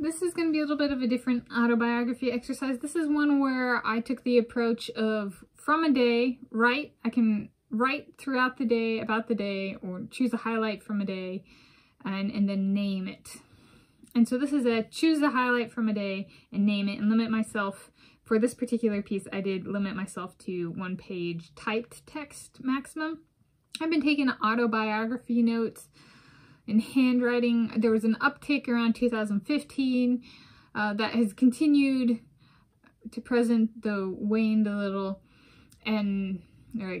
This is going to be a little bit of a different autobiography exercise. This is one where I took the approach of from a day, write. I can write throughout the day, about the day, or choose a highlight from a day and then name it. And so this is a choose a highlight from a day and name it and limit myself. For this particular piece, I did limit myself to one page typed text maximum. I've been taking autobiography notes in handwriting. There was an uptick around 2015 that has continued to present, though waned a little, and or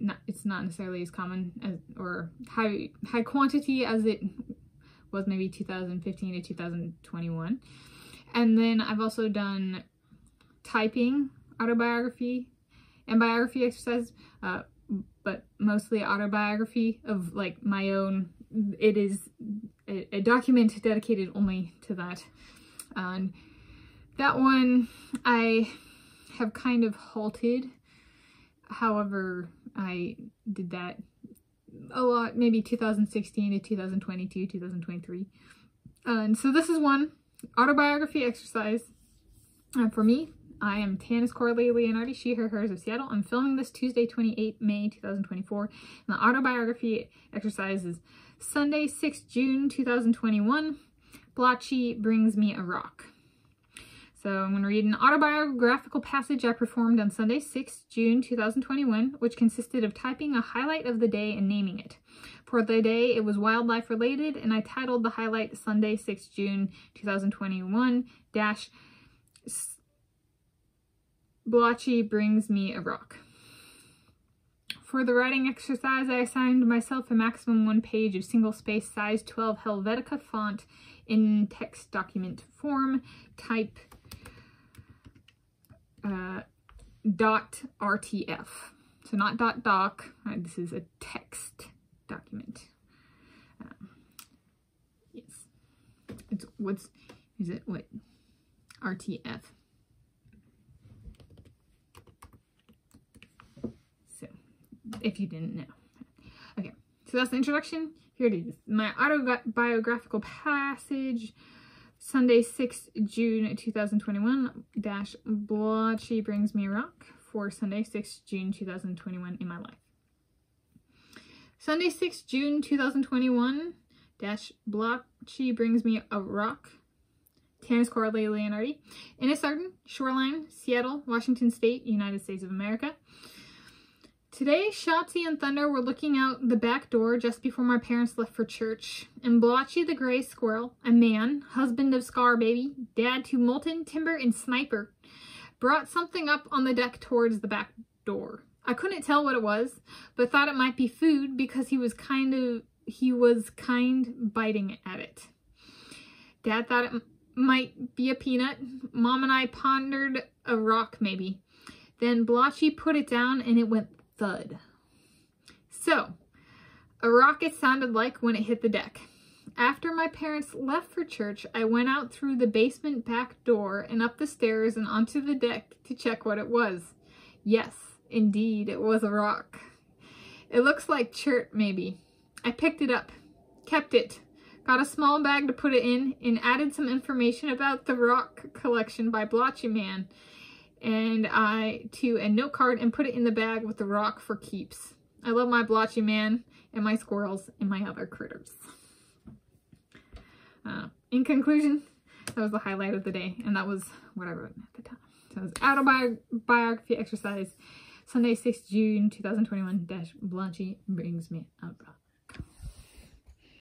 not, it's not necessarily as common as, or high quantity as it was maybe 2015 to 2021. And then I've also done typing autobiography and biography exercises, but mostly autobiography of like my own. It is a document dedicated only to that. And that one I have kind of halted. However, I did that a lot, maybe 2016 to 2022, 2023. And so this is one autobiography exercise for me. I am Tanis Coralee Leonhardi, she, her, hers of Seattle. I'm filming this Tuesday, 28 May 2024. And the autobiography exercise is Sunday, 6 June 2021. Blotchy brings me a rock. So I'm going to read an autobiographical passage I performed on Sunday, 6 June 2021, which consisted of typing a highlight of the day and naming it. For the day, it was wildlife related, and I titled the highlight Sunday, 6 June 2021 dash Blotchy brings me a rock. For the writing exercise, I assigned myself a maximum one page of single space size 12 Helvetica font in text document form, type .rtf. So not .doc, right? This is a text document. Yes. It's what's, is it what? RTF. If you didn't know. Okay, so that's the introduction. Here it is. My autobiographical passage, Sunday, 6 June 2021, dash Blotchy brings me a rock for Sunday, 6 June 2021 in my life. Sunday, 6 June 2021, dash Blotchy brings me a rock. Tanis Coralee Leonhardi. Innis Arden, Shoreline, Seattle, Washington State, United States of America. Today, Shotzi and Thunder were looking out the back door just before my parents left for church, and Blotchy the gray squirrel, a man, husband of Scar Baby, dad to Molten, Timber, and Sniper, brought something up on the deck towards the back door. I couldn't tell what it was, but thought it might be food because he was kind biting at it. Dad thought it might be a peanut. Mom and I pondered a rock maybe. Then Blotchy put it down and it went thud. So, a rocket sounded like when it hit the deck. After my parents left for church, I went out through the basement back door and up the stairs and onto the deck to check what it was. Yes, indeed, it was a rock. It looks like chert, maybe. I picked it up, kept it, got a small bag to put it in, and added some information about the rock collection by Blotchy Man. And I, too, a note card and put it in the bag with the rock for keeps. I love my Blotchy Man and my squirrels and my other critters. In conclusion, that was the highlight of the day, and that was what I wrote at the time. So it was autobiography exercise, Sunday, 6 June 2021 dash Blotchy brings me a rock.